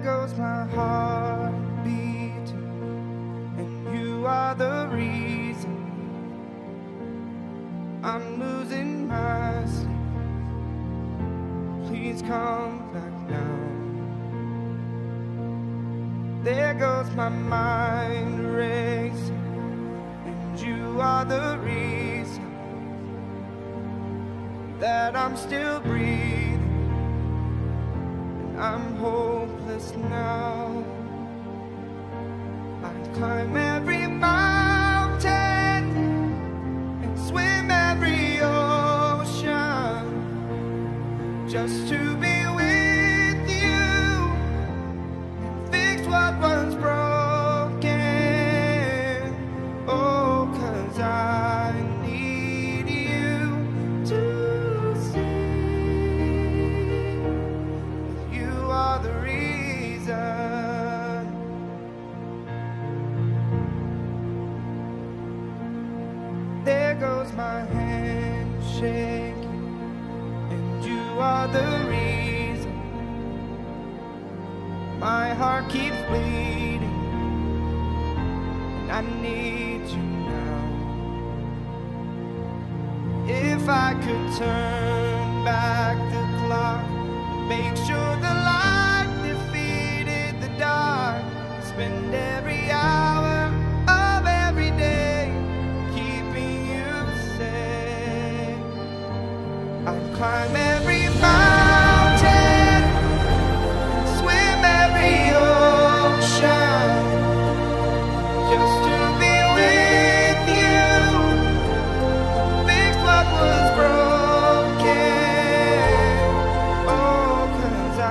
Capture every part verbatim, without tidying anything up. there goes my heart beating, and you are the reason I'm losing my sleep. Please come back now. There goes my mind racing, and you are the reason that I'm still breathing. I'm hopeless now. I climb every mountain and swim every ocean just to be with you and fix what was broken. Oh, 'cause I need you to. There goes my hand shaking, and you are the reason my heart keeps bleeding, and I need you now. If I could turn back the clock, make sure the light dark, spend every hour of every day keeping you safe. I'd climb every mountain, swim every ocean just to be with you, fix what was broken. Oh, 'cause I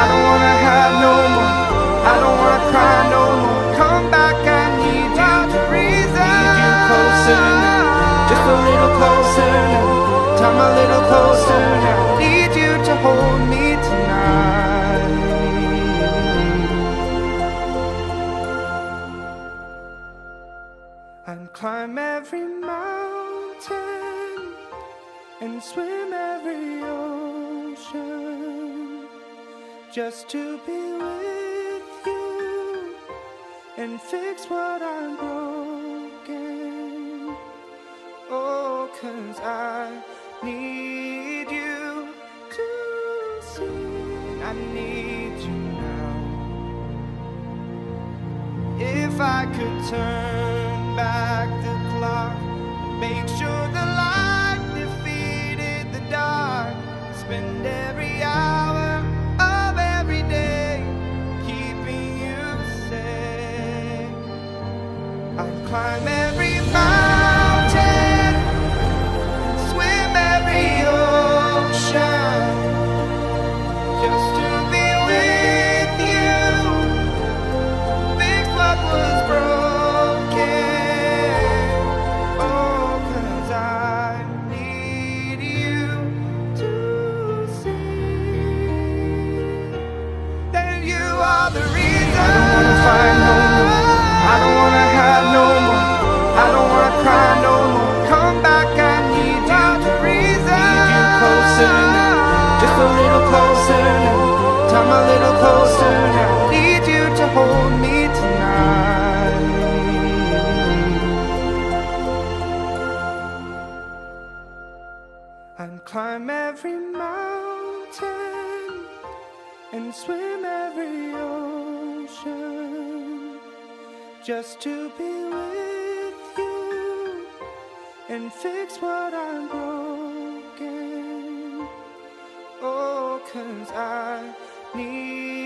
I'm a little closer now. I need you to hold me tonight. I'd climb every mountain and swim every ocean just to be with you and fix what I'm broken. Oh, 'cause I need you to see, and I need you now. If I could turn back the clock, make sure the light defeated the dark, spend every hour of every day keeping you safe. I'd climb every mountain, the reason. I don't wanna fight no more, I don't wanna hide no more, I don't wanna cry no more. Come back, I need you, the reason. Need you closer now, just a little closer now. Time a little closer now. Need you to hold me tonight. I'd climb every mountain and swim every ocean just to be with you and fix what I'm broken. Oh, 'cause I need